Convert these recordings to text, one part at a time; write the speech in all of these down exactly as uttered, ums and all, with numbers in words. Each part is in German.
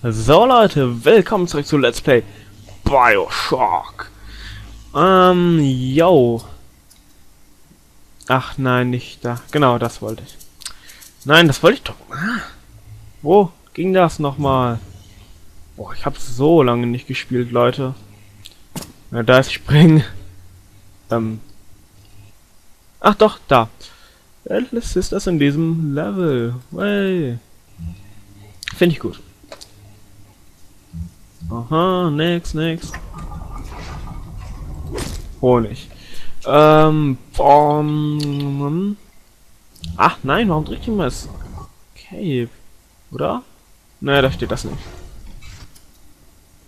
So Leute, willkommen zurück zu Let's Play Bioshock. Ähm, yo. Ach nein, nicht da. Genau, das wollte ich. Nein, das wollte ich doch. Ah, wo ging das nochmal? Boah, ich hab's so lange nicht gespielt, Leute. Na, da ist Spring. Ähm. Ach doch, da. Endless ist das in diesem Level. Hey. Finde ich gut. Aha, nix, nix. Honig. Ähm, bom. Ach nein, warum drückt ich mal das Cape? Oder? Naja, da steht das nicht.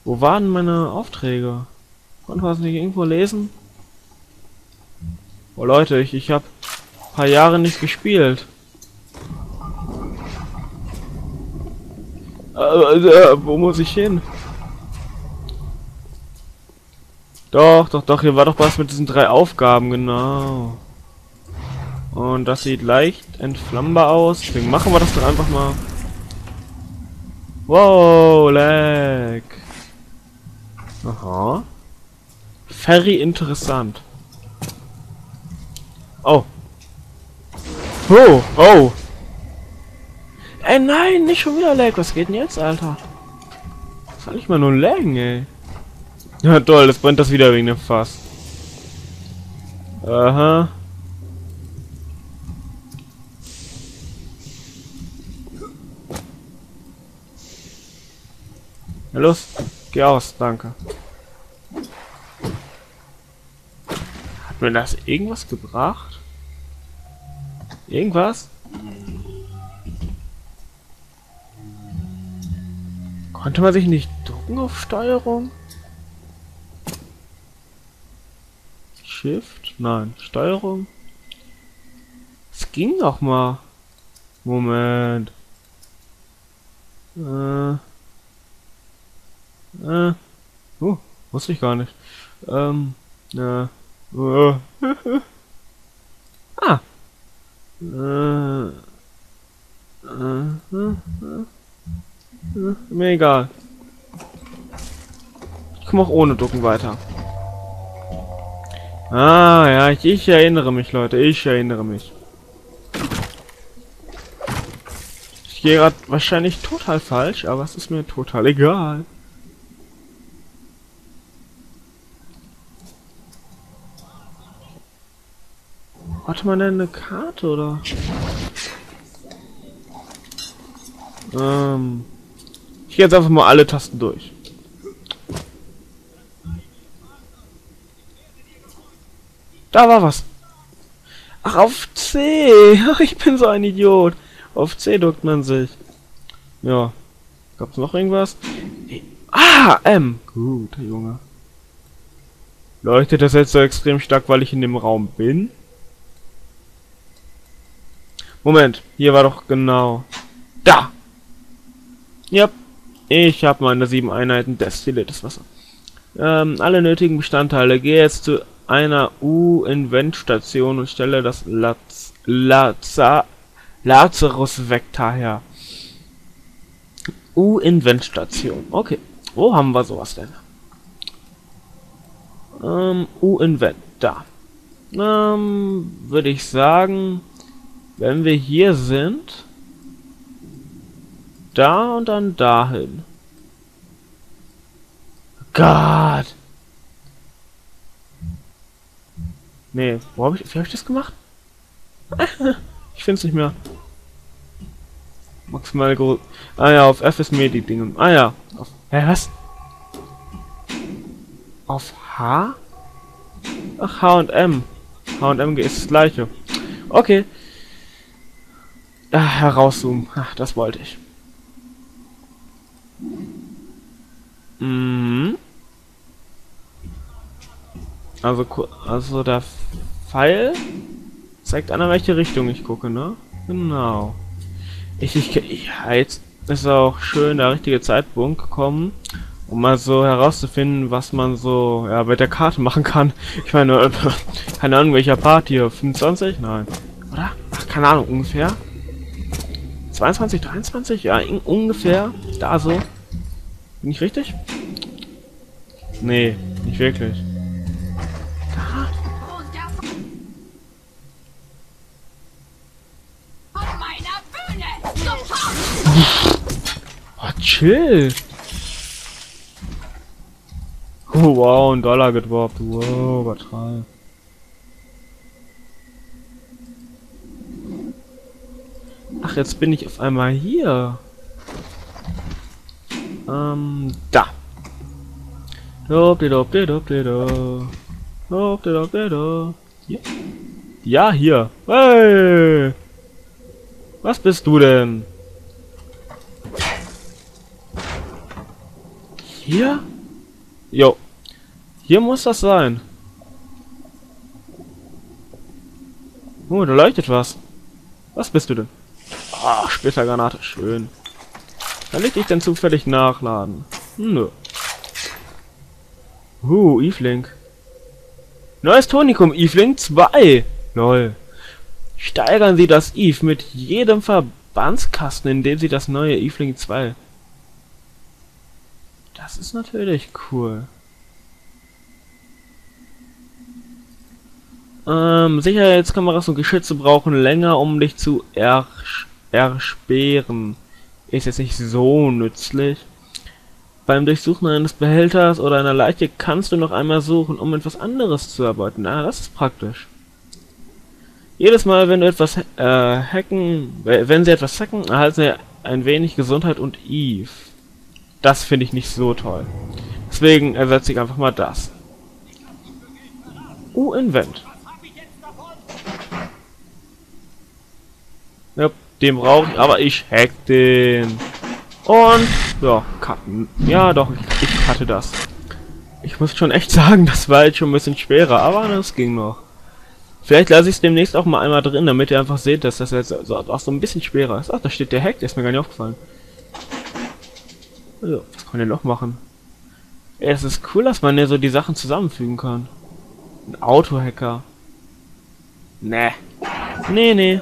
Wo waren meine Aufträge? Konnte man das nicht irgendwo lesen? Oh Leute, ich, ich hab ein paar Jahre nicht gespielt. Äh, äh, wo muss ich hin? Doch, doch, doch, hier war doch was mit diesen drei Aufgaben, genau. Und das sieht leicht entflammbar aus, deswegen machen wir das dann einfach mal. Wow, lag. Aha. Very interessant. Oh. Oh, oh. Ey, nein, nicht schon wieder lag. Was geht denn jetzt, Alter? Soll ich mal nur laggen, ey? Ja toll, das brennt das wieder wegen dem Fass. Aha. Na los, geh aus, danke. Hat mir das irgendwas gebracht? Irgendwas? Konnte man sich nicht drucken auf Steuerung? Shift? Nein. Steuerung? Es ging doch mal. Moment. Äh. Äh. Oh, wusste ich gar nicht. Ähm. Äh. äh. ah. Äh. Äh. Äh. Mir egal. Ich komme auch ohne Ducken weiter. Ah, ja, ich, ich erinnere mich, Leute. Ich erinnere mich. Ich gehe gerade wahrscheinlich total falsch, aber es ist mir total egal. Hatte man denn eine Karte, oder? Ähm... Ich gehe jetzt einfach mal alle Tasten durch. Da war was. Ach, auf C. Ach, ich bin so ein Idiot. Auf C duckt man sich. Ja. Gab's noch irgendwas? Hey. Ah, M. Gut, Junge. Leuchtet das jetzt so extrem stark, weil ich in dem Raum bin? Moment. Hier war doch genau... Da. Yep. Ich habe meine sieben Einheiten destilliertes Wasser. Ähm, alle nötigen Bestandteile. Geh jetzt zu... einer U-Invent-Station und stelle das Laz Laza Lazarus Vektor her. U-Invent-Station. Okay. Wo haben wir sowas denn? Ähm, U-Invent. Da. Ähm, würde ich sagen, wenn wir hier sind, da und dann dahin. Gott! Nee, wo habe ich, wie hab ich das gemacht? Ich finde es nicht mehr. Maximal groß. Ah ja, auf F ist mir die Dinge. Ah ja. Auf, hä, was? Auf H? Ach, H und M. H und M ist das gleiche. Okay. Ach, herauszoomen. Ach, das wollte ich. Mhm. Also, also der Pfeil zeigt an, in welche Richtung ich gucke, ne? Genau. Ich, ich, ich jetzt ist auch schön der richtige Zeitpunkt gekommen, um mal so herauszufinden, was man so ja, mit der Karte machen kann. Ich meine, keine Ahnung, welcher Part hier? fünfundzwanzig? Nein. Oder? Ach, keine Ahnung, ungefähr. zweiundzwanzig, dreiundzwanzig? Ja, in, ungefähr. Da so. Bin ich richtig? Nee, nicht wirklich. Oh, chill. Oh, wow, ein Dollar gedroppt. Wow, übertreib. Ach, jetzt bin ich auf einmal hier. Ähm, da. Hier? Ja, hier. Hey! Was bist du denn? Hier? Jo. Hier muss das sein. Oh, da leuchtet was. Was bist du denn? Ah, Splittergranate. Schön. Kann ich dich denn zufällig nachladen? Hm, nö. Uh, E-Fling. Neues Tonikum, E-Fling zwei. Lol. Steigern Sie das Eve mit jedem Verbandskasten, in dem Sie das neue E-Fling zwei... Das ist natürlich cool. Ähm, Sicherheitskameras und Geschütze brauchen länger, um dich zu ersch ersperren. Ist jetzt nicht so nützlich. Beim Durchsuchen eines Behälters oder einer Leiche kannst du noch einmal suchen, um etwas anderes zu erbeuten. Ah, das ist praktisch. Jedes Mal, wenn du etwas äh, hacken, wenn sie etwas hacken, erhalten sie ein wenig Gesundheit und Eve. Das finde ich nicht so toll. Deswegen ersetze ich einfach mal das. U-Invent. Ja, den brauche ich, aber ich hack den. Und, ja, cutten. Ja, doch, ich, ich cutte das. Ich muss schon echt sagen, das war jetzt schon ein bisschen schwerer, aber das ging noch. Vielleicht lasse ich es demnächst auch mal einmal drin, damit ihr einfach seht, dass das jetzt auch so ein bisschen schwerer ist. Ach, da steht der Hack, der ist mir gar nicht aufgefallen. Also, was kann man denn noch machen? Ey, es ist cool, dass man ja so die Sachen zusammenfügen kann. Ein Autohacker. Nee. Nee, nee.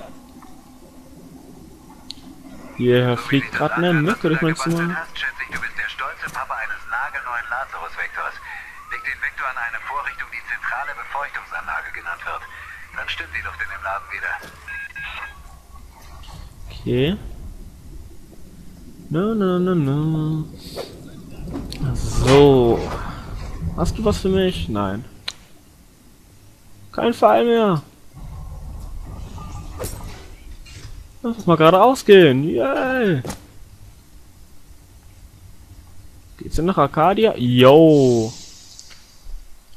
Hier fliegt gerade eine Mücke durch mein Zimmer. Schätze ich, du bist der stolze Papa eines nagelneuen Lazarus Vektors. Leg den Vektor an eine Vorrichtung, die zentrale Befeuchtungsanlage genannt wird. Dann stimmt die Luft in dem Laden wieder. Okay. No, no, no, no. So. Hast du was für mich? Nein. Kein Fall mehr. Lass uns mal geradeaus gehen. Yay. Geht's denn nach Arkadia? Yo.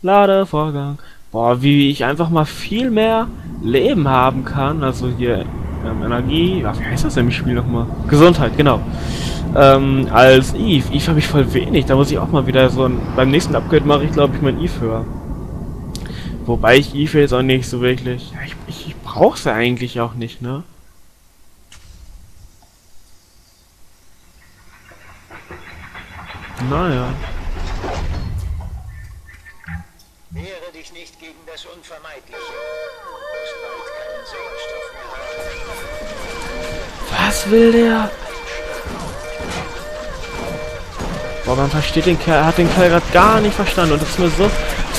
Ladevorgang. Boah, wie ich einfach mal viel mehr Leben haben kann. Also hier... Energie, ja, wie heißt das denn im Spiel nochmal? Gesundheit, genau. Ähm, als Eve. Eve habe ich voll wenig, da muss ich auch mal wieder so ein... Beim nächsten Upgrade mache ich, glaube ich, mein Eve höher. Wobei ich Eve jetzt auch nicht so wirklich... Ja, ich, ich, ich brauche es ja eigentlich auch nicht, ne? Naja. Wehre dich nicht gegen das Unvermeidliche. Was will der? Boah, man versteht den Kerl, hat den Kerl gerade gar nicht verstanden und das ist mir so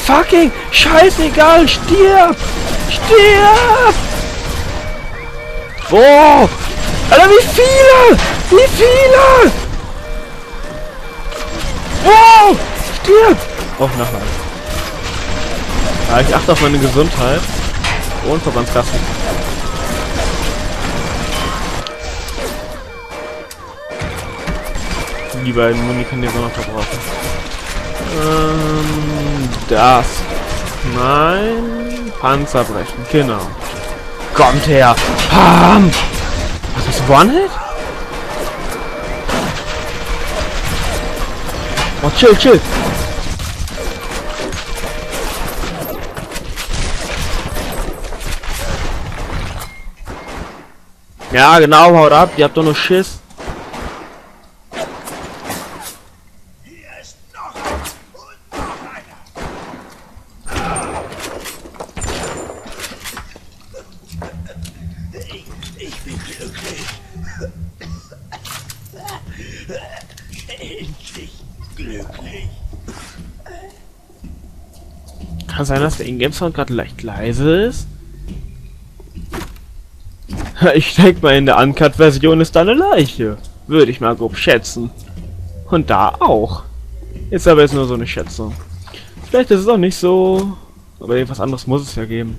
fucking scheißegal. Stirb! Stirb! Boah! Alter, wie viele! Wie viele! Wow! Stirb! Oh, nochmal. Ja, ich achte auf meine Gesundheit. Und Verbandskasten. Die beiden Muni kann ich auch noch verbrauchen. Ähm, das. Nein. Panzer brechen. Genau. Kommt her. Pam! Was ist One-Hit? Oh, chill, chill. Ja, genau, haut ab, ihr habt doch nur Schiss. Hier ist noch eins und noch einer. Ich, ich bin glücklich. Endlich. glücklich. Kann sein, dass der Ingame-Sound gerade leicht leise ist. Ich denke mal, in der Uncut-Version ist da eine Leiche. Würde ich mal grob schätzen. Und da auch. Ist aber jetzt nur so eine Schätzung. Vielleicht ist es auch nicht so... Aber irgendwas anderes muss es ja geben.